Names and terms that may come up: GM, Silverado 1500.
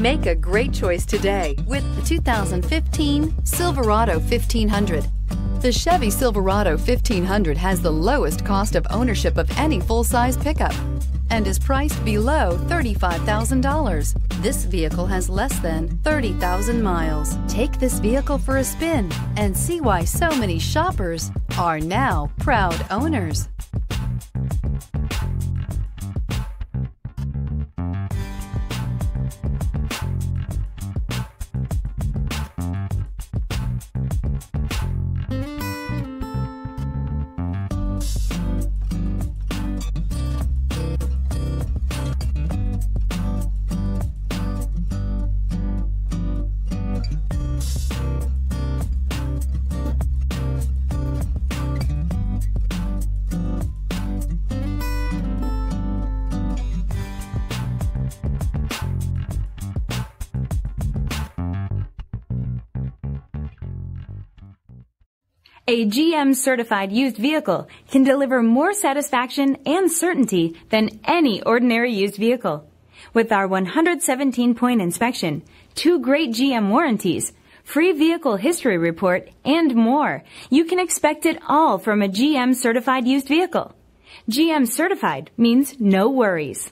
Make a great choice today with the 2015 Silverado 1500. The Chevy Silverado 1500 has the lowest cost of ownership of any full-size pickup and is priced below $35,000. This vehicle has less than 30,000 miles. Take this vehicle for a spin and see why so many shoppers are now proud owners. A GM-certified used vehicle can deliver more satisfaction and certainty than any ordinary used vehicle. With our 117-point inspection, 2 great GM warranties, free vehicle history report, and more, you can expect it all from a GM-certified used vehicle. GM-certified means no worries.